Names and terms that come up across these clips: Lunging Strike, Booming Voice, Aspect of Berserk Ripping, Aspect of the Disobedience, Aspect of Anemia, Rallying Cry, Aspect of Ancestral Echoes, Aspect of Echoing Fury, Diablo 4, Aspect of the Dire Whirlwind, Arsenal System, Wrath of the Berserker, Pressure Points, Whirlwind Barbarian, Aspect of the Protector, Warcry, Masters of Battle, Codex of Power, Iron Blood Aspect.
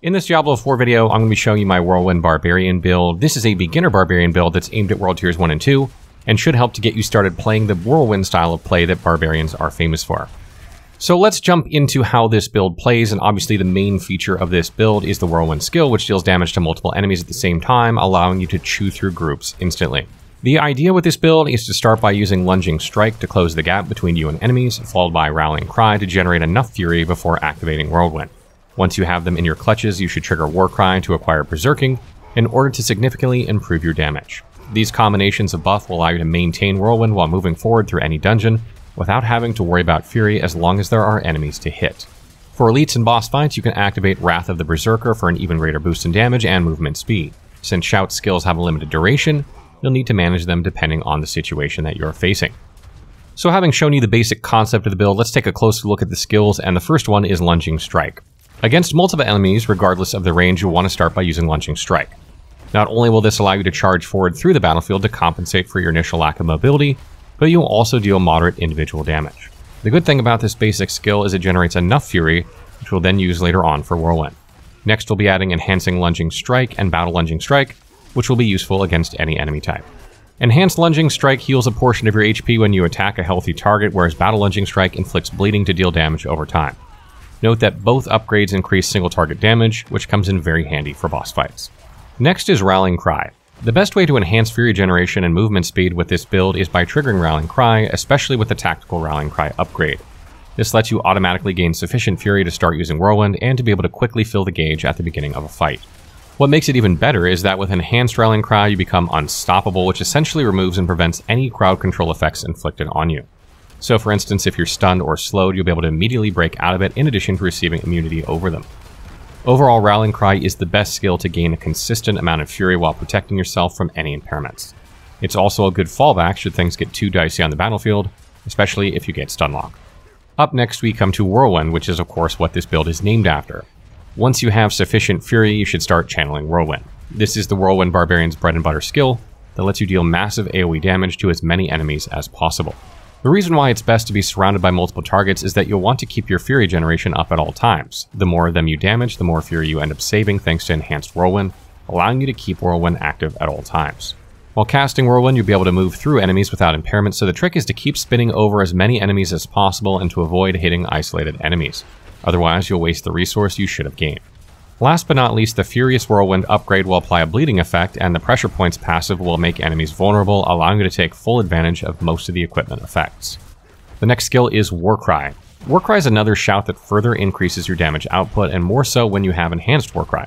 In this Diablo 4 video, I'm going to be showing you my Whirlwind Barbarian build. This is a beginner Barbarian build that's aimed at World Tiers 1 and 2, and should help to get you started playing the Whirlwind style of play that Barbarians are famous for. So let's jump into how this build plays, and obviously the main feature of this build is the Whirlwind skill, which deals damage to multiple enemies at the same time, allowing you to chew through groups instantly. The idea with this build is to start by using Lunging Strike to close the gap between you and enemies, followed by Rallying Cry to generate enough fury before activating Whirlwind. Once you have them in your clutches, you should trigger Warcry to acquire Berserking in order to significantly improve your damage. These combinations of buff will allow you to maintain Whirlwind while moving forward through any dungeon without having to worry about Fury as long as there are enemies to hit. For elites and boss fights, you can activate Wrath of the Berserker for an even greater boost in damage and movement speed. Since shout skills have a limited duration, you'll need to manage them depending on the situation that you're facing. So having shown you the basic concept of the build, let's take a closer look at the skills, and the first one is Lunging Strike. Against multiple enemies, regardless of the range, you'll want to start by using Lunging Strike. Not only will this allow you to charge forward through the battlefield to compensate for your initial lack of mobility, but you'll also deal moderate individual damage. The good thing about this basic skill is it generates enough fury, which we'll then use later on for Whirlwind. Next, we'll be adding Enhancing Lunging Strike and Battle Lunging Strike, which will be useful against any enemy type. Enhanced Lunging Strike heals a portion of your HP when you attack a healthy target, whereas Battle Lunging Strike inflicts bleeding to deal damage over time. Note that both upgrades increase single target damage, which comes in very handy for boss fights. Next is Rallying Cry. The best way to enhance fury generation and movement speed with this build is by triggering Rallying Cry, especially with the Tactical Rallying Cry upgrade. This lets you automatically gain sufficient fury to start using Whirlwind and to be able to quickly fill the gauge at the beginning of a fight. What makes it even better is that with enhanced Rallying Cry, you become unstoppable, which essentially removes and prevents any crowd control effects inflicted on you. So for instance, if you're stunned or slowed, you'll be able to immediately break out of it in addition to receiving immunity over them. Overall, Rallying Cry is the best skill to gain a consistent amount of fury while protecting yourself from any impairments. It's also a good fallback should things get too dicey on the battlefield, especially if you get stunlocked. Up next we come to Whirlwind, which is of course what this build is named after. Once you have sufficient fury, you should start channeling Whirlwind. This is the Whirlwind Barbarian's bread and butter skill that lets you deal massive AoE damage to as many enemies as possible. The reason why it's best to be surrounded by multiple targets is that you'll want to keep your fury generation up at all times. The more of them you damage, the more fury you end up saving thanks to enhanced Whirlwind, allowing you to keep Whirlwind active at all times. While casting Whirlwind, you'll be able to move through enemies without impairment, so the trick is to keep spinning over as many enemies as possible and to avoid hitting isolated enemies. Otherwise, you'll waste the resource you should have gained. Last but not least, the Furious Whirlwind upgrade will apply a bleeding effect, and the Pressure Points passive will make enemies vulnerable, allowing you to take full advantage of most of the equipment effects. The next skill is Warcry. Warcry is another shout that further increases your damage output, and more so when you have Enhanced Warcry.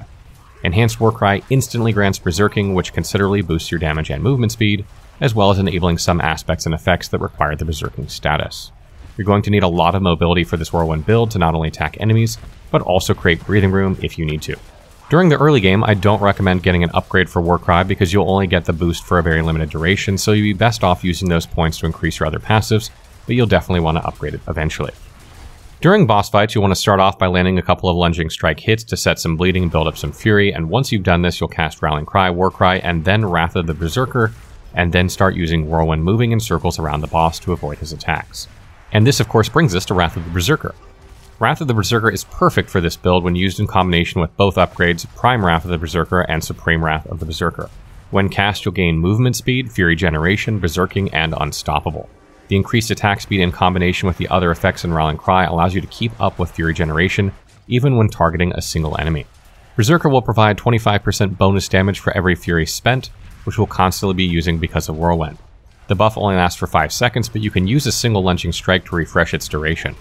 Enhanced Warcry instantly grants Berserking, which considerably boosts your damage and movement speed, as well as enabling some aspects and effects that require the Berserking status. You're going to need a lot of mobility for this Whirlwind build to not only attack enemies, but also create breathing room if you need to. During the early game, I don't recommend getting an upgrade for Warcry because you'll only get the boost for a very limited duration, so you'd be best off using those points to increase your other passives, but you'll definitely want to upgrade it eventually. During boss fights, you'll want to start off by landing a couple of Lunging Strike hits to set some bleeding and build up some fury, and once you've done this, you'll cast Rallying Cry, Warcry, and then Wrath of the Berserker, and then start using Whirlwind moving in circles around the boss to avoid his attacks. And this of course brings us to Wrath of the Berserker. Wrath of the Berserker is perfect for this build when used in combination with both upgrades, Prime Wrath of the Berserker and Supreme Wrath of the Berserker. When cast, you'll gain movement speed, fury generation, berserking, and unstoppable. The increased attack speed in combination with the other effects in Rallying Cry allows you to keep up with fury generation, even when targeting a single enemy. Berserker will provide 25% bonus damage for every fury spent, which we'll constantly be using because of Whirlwind. The buff only lasts for 5 seconds, but you can use a single Lunging Strike to refresh its duration.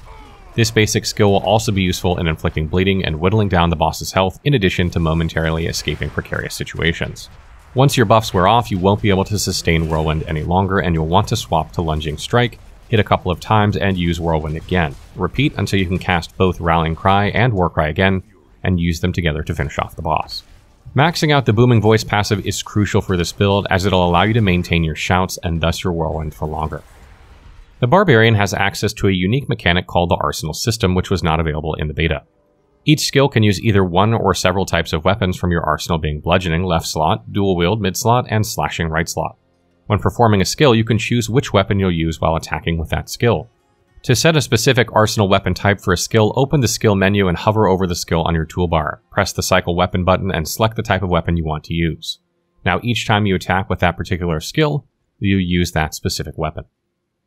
This basic skill will also be useful in inflicting bleeding and whittling down the boss's health, in addition to momentarily escaping precarious situations. Once your buffs wear off, you won't be able to sustain Whirlwind any longer, and you'll want to swap to Lunging Strike, hit a couple of times, and use Whirlwind again. Repeat until you can cast both Rallying Cry and Warcry again, and use them together to finish off the boss. Maxing out the Booming Voice passive is crucial for this build, as it'll allow you to maintain your shouts and thus your Whirlwind for longer. The Barbarian has access to a unique mechanic called the Arsenal System, which was not available in the beta. Each skill can use either one or several types of weapons from your arsenal, being bludgeoning left slot, dual wield mid slot, and slashing right slot. When performing a skill, you can choose which weapon you'll use while attacking with that skill. To set a specific arsenal weapon type for a skill, open the skill menu and hover over the skill on your toolbar. Press the cycle weapon button and select the type of weapon you want to use. Now each time you attack with that particular skill, you use that specific weapon.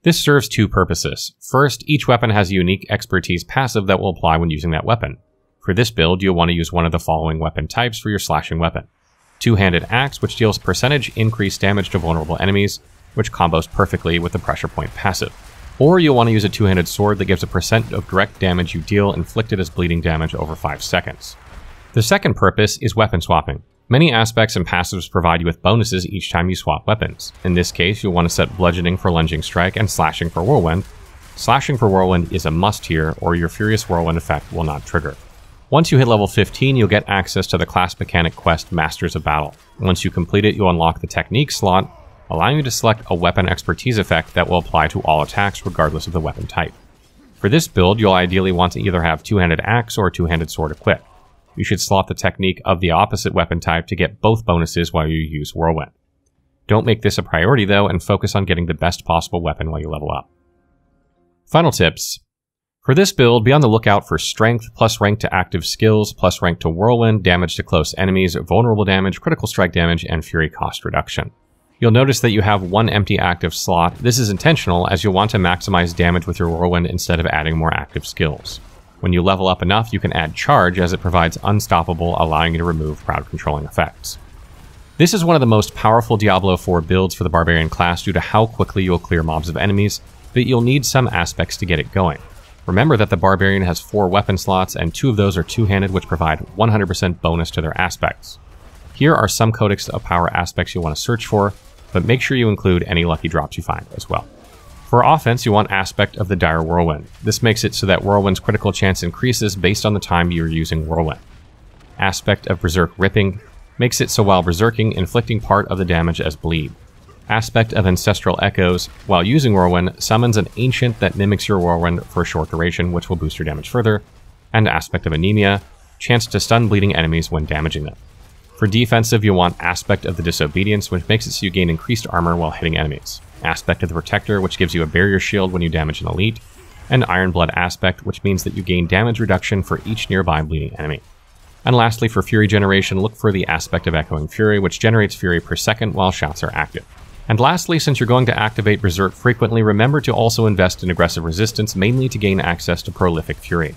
This serves two purposes. First, each weapon has a unique expertise passive that will apply when using that weapon. For this build, you'll want to use one of the following weapon types for your slashing weapon. Two-handed axe, which deals percentage increased damage to vulnerable enemies, which combos perfectly with the pressure point passive. Or you'll want to use a two-handed sword that gives a percent of direct damage you deal inflicted as bleeding damage over 5 seconds. The second purpose is weapon swapping. Many aspects and passives provide you with bonuses each time you swap weapons. In this case, you'll want to set bludgeoning for Lunging Strike and slashing for Whirlwind. Slashing for Whirlwind is a must here, or your Furious Whirlwind effect will not trigger. Once you hit level 15, you'll get access to the class mechanic quest Masters of Battle. Once you complete it, you'll unlock the technique slot, allowing you to select a weapon expertise effect that will apply to all attacks regardless of the weapon type. For this build, you'll ideally want to either have two-handed axe or two-handed sword equipped. You should slot the technique of the opposite weapon type to get both bonuses while you use Whirlwind. Don't make this a priority though, and focus on getting the best possible weapon while you level up. Final tips. For this build, be on the lookout for strength, plus rank to active skills, plus rank to Whirlwind, damage to close enemies, vulnerable damage, critical strike damage, and fury cost reduction. You'll notice that you have one empty active slot. This is intentional, as you'll want to maximize damage with your Whirlwind instead of adding more active skills. When you level up enough, you can add charge, as it provides unstoppable, allowing you to remove crowd controlling effects. This is one of the most powerful Diablo 4 builds for the Barbarian class due to how quickly you'll clear mobs of enemies, but you'll need some aspects to get it going. Remember that the Barbarian has 4 weapon slots, and 2 of those are two-handed, which provide 100% bonus to their aspects. Here are some Codex of Power aspects you'll want to search for, but make sure you include any lucky drops you find as well. For offense, you want Aspect of the Dire Whirlwind. This makes it so that Whirlwind's critical chance increases based on the time you're using Whirlwind. Aspect of Berserk Ripping makes it so while berserking, inflicting part of the damage as bleed. Aspect of Ancestral Echoes, while using Whirlwind, summons an ancient that mimics your Whirlwind for a short duration, which will boost your damage further. And Aspect of Anemia, chance to stun bleeding enemies when damaging them. For defensive, you'll want Aspect of the Disobedience, which makes it so you gain increased armor while hitting enemies. Aspect of the Protector, which gives you a barrier shield when you damage an elite, and Iron Blood Aspect, which means that you gain damage reduction for each nearby bleeding enemy. And lastly, for Fury generation, look for the Aspect of Echoing Fury, which generates Fury per second while shots are active. And lastly, since you're going to activate Berserk frequently, remember to also invest in aggressive resistance, mainly to gain access to Prolific Fury.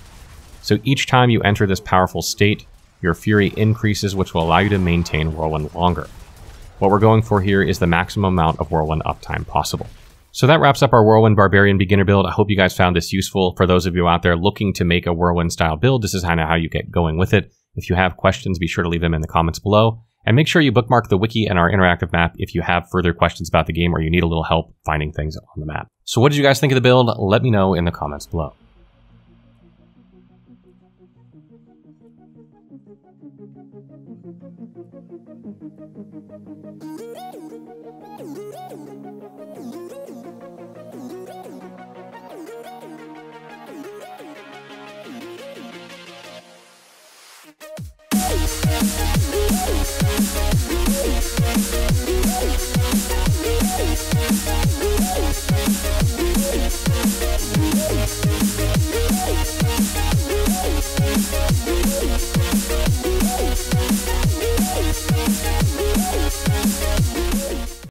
So each time you enter this powerful state, your Fury increases, which will allow you to maintain Whirlwind longer. What we're going for here is the maximum amount of Whirlwind uptime possible. So that wraps up our Whirlwind Barbarian beginner build. I hope you guys found this useful. For those of you out there looking to make a Whirlwind style build, this is kind of how you get going with it. If you have questions, be sure to leave them in the comments below. And make sure you bookmark the wiki and our interactive map if you have further questions about the game or you need a little help finding things on the map. So what did you guys think of the build? Let me know in the comments below.